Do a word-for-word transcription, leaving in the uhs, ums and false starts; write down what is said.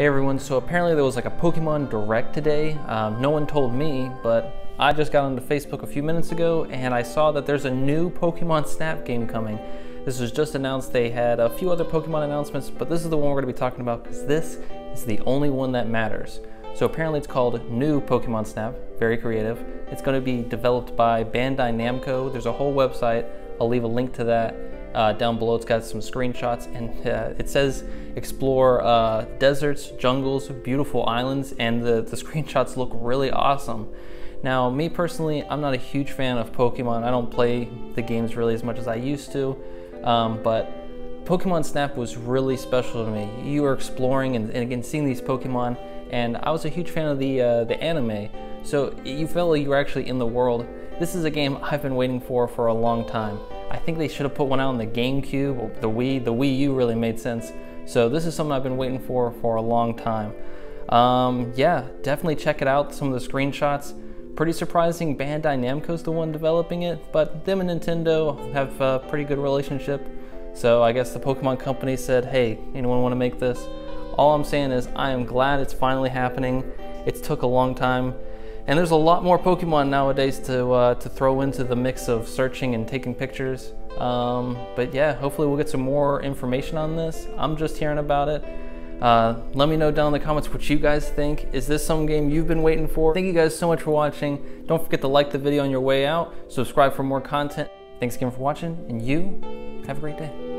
Hey everyone, so apparently there was like a Pokemon Direct today. Um, no one told me, but I just got onto Facebook a few minutes ago and I saw that there's a new Pokemon Snap game coming. This was just announced. They had a few other Pokemon announcements, but this is the one we're gonna be talking about because this is the only one that matters. So apparently it's called New Pokemon Snap, very creative. It's gonna be developed by Bandai Namco. There's a whole website, I'll leave a link to that. Uh, down below, it's got some screenshots, and uh, it says explore uh, deserts, jungles, beautiful islands, and the, the screenshots look really awesome. Now, me personally, I'm not a huge fan of Pokemon. I don't play the games really as much as I used to, um, but Pokemon Snap was really special to me. You were exploring and, and again, seeing these Pokemon, and I was a huge fan of the, uh, the anime, so you felt like you were actually in the world. This is a game I've been waiting for for a long time. I think they should have put one out on the GameCube, or the Wii. The Wii U really made sense. So this is something I've been waiting for for a long time. Um, yeah, definitely check it out, some of the screenshots. Pretty surprising Bandai Namco's the one developing it, but them and Nintendo have a pretty good relationship. So I guess the Pokemon company said, hey, anyone want to make this? All I'm saying is I am glad it's finally happening. It's took a long time. And there's a lot more Pokemon nowadays to, uh, to throw into the mix of searching and taking pictures. Um, but yeah, hopefully we'll get some more information on this. I'm just hearing about it. Uh, let me know down in the comments what you guys think. Is this some game you've been waiting for? Thank you guys so much for watching. Don't forget to like the video on your way out. Subscribe for more content. Thanks again for watching, and you have a great day.